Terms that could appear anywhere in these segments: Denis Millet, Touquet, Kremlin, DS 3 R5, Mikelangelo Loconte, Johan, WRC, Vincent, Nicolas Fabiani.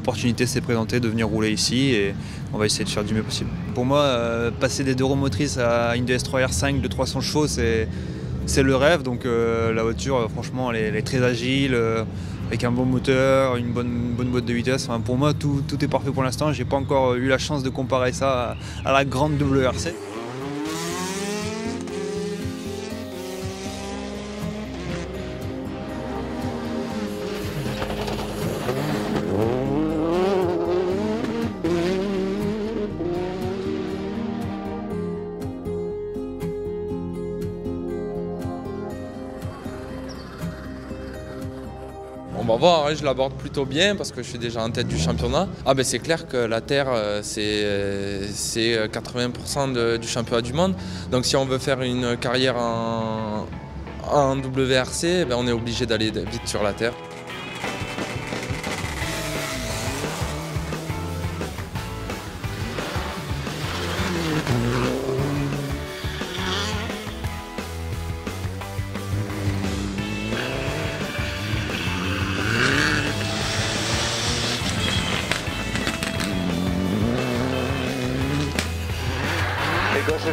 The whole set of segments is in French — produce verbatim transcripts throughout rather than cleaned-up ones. l'opportunité s'est présentée de venir rouler ici et on va essayer de faire du mieux possible. Pour moi, euh, passer des deux roues motrices à une D S trois R cinq de trois cents chevaux, c'est le rêve. Donc euh, la voiture, franchement, elle est, elle est très agile, euh, avec un bon moteur, une bonne, une bonne boîte de vitesse. Enfin, pour moi, tout, tout est parfait pour l'instant. J'ai pas encore eu la chance de comparer ça à, à la grande W R C. On va voir, je l'aborde plutôt bien parce que je suis déjà en tête du championnat. Ah ben c'est clair que la Terre, c'est quatre-vingts pour cent de, du championnat du monde. Donc si on veut faire une carrière en, en W R C, ben on est obligé d'aller vite sur la Terre.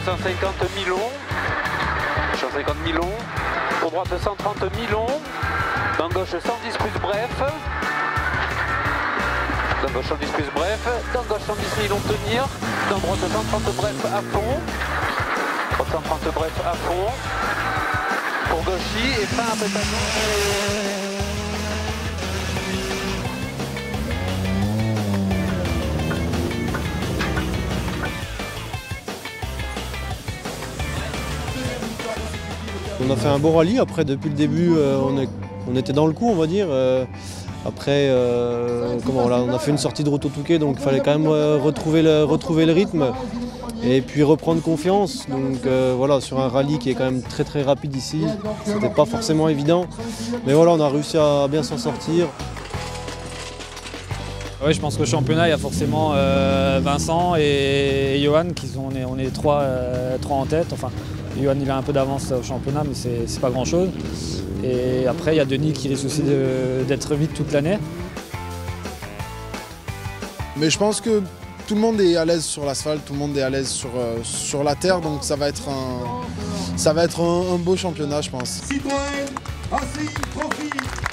cent cinquante mille longs, cent cinquante mille longs, pour droite cent trente mille longs, dans gauche cent dix plus bref, dans gauche cent dix plus bref, dans gauche cent dix mille longs tenir, dans droite cent trente bref à fond, droite cent trente bref à fond, pour gauchy et fin après ça. On a fait un bon rallye, après depuis le début euh, on, est, on était dans le coup on va dire. Euh, après euh, comment, on, a, on a fait une sortie de route au Touquet donc il fallait quand même euh, retrouver, le, retrouver le rythme et puis reprendre confiance. Donc euh, voilà, sur un rallye qui est quand même très très rapide ici, c'était pas forcément évident. Mais voilà, on a réussi à bien s'en sortir. Oui, je pense qu'au championnat, il y a forcément euh, Vincent et, et Johan, qui sont, on est, on est trois, euh, trois en tête. Enfin, Johan il a un peu d'avance au championnat, mais c'est pas grand-chose. Et après, il y a Denis qui risque aussi d'être vite toute l'année. Mais je pense que tout le monde est à l'aise sur l'asphalte, tout le monde est à l'aise sur, euh, sur la terre, donc ça va être un, ça va être un, un beau championnat, je pense. Citoyen, ainsi, profite.